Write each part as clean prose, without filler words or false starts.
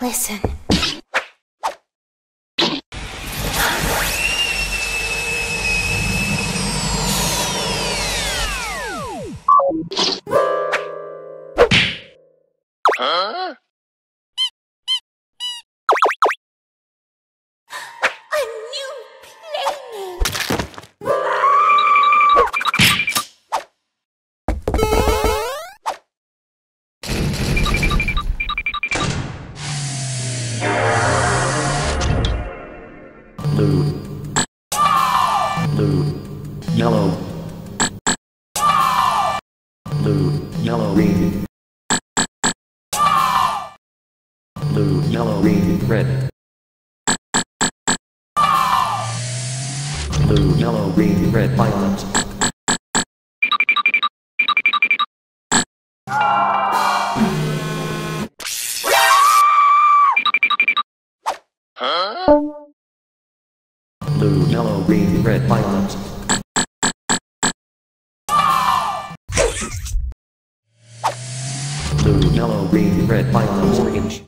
Listen. Huh? A new playmate. Blue. Blue. Yellow. Blue. Yellow. Green. Blue, yellow, green, red. Blue, yellow, green, red, violet. Huh? Blue, yellow, green, red, violet. Blue, yellow, green, red, violet, orange.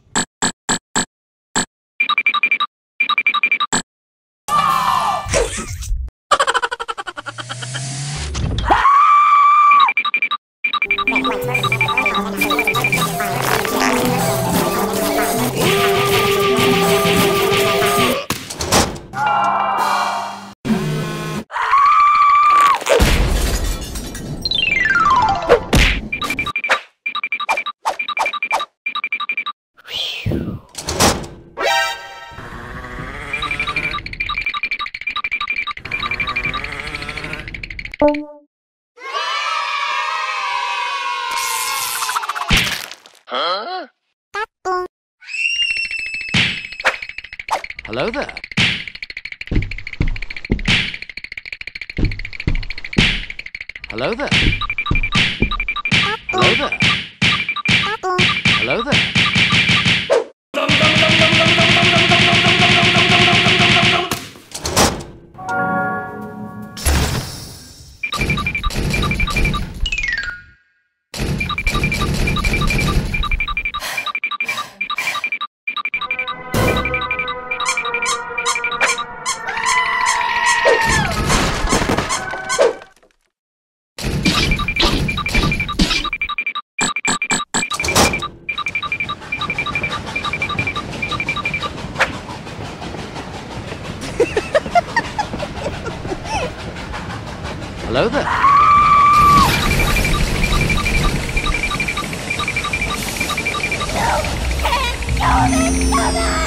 Huh? Hello there. Hello there. Hello there. Hello there. Hello there. You can't do this to me!